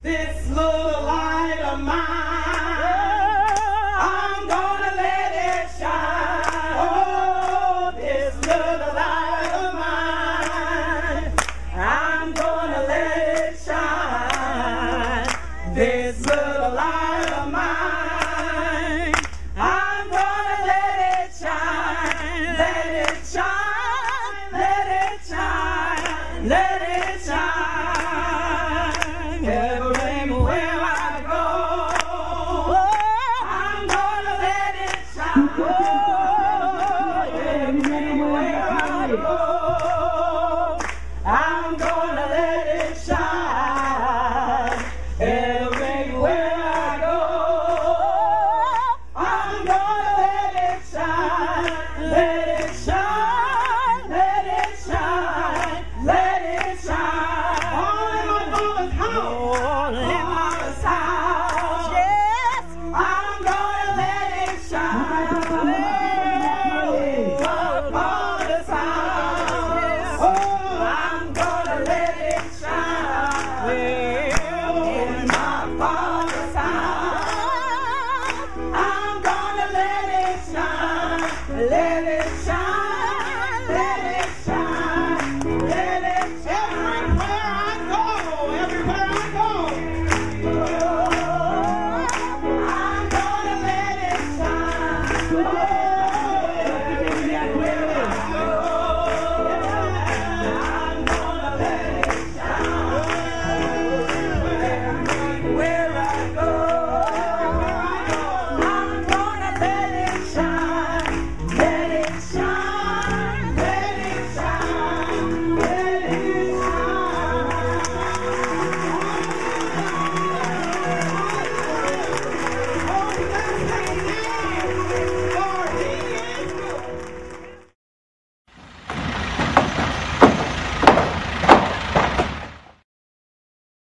This little light of mine, I'm gonna let it shine. Oh, this little light of mine, I'm gonna let it shine. This little light of mine, I'm gonna let it shine. Let it shine, let it shine, let it shine. I'm gonna let it shine everywhere I go. I'm gonna let it shine, let it shine, let it shine, let it shine. All in my voice, come on.